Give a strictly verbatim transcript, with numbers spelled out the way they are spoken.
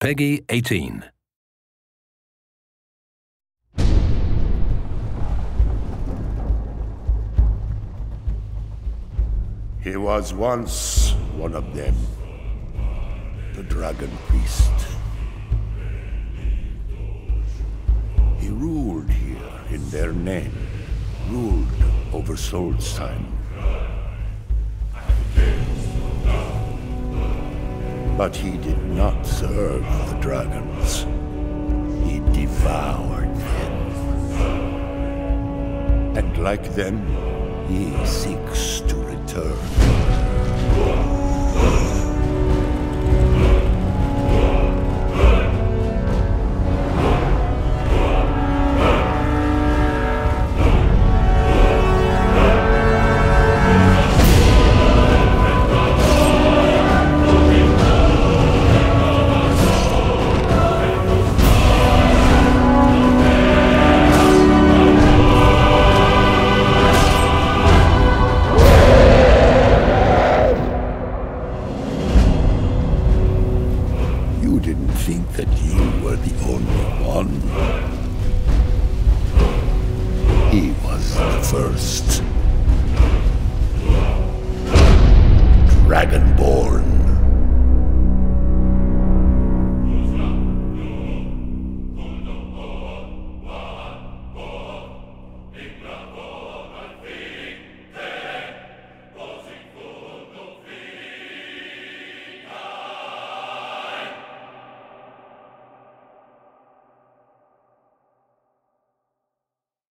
Peggy eighteen. He was once one of them, the Dragon Priest. He ruled here in their name, ruled over Solstheim. But he did not serve the dragons. He devoured them. And like them, he seeks to return. Didn't think that you were the only one. He was the first.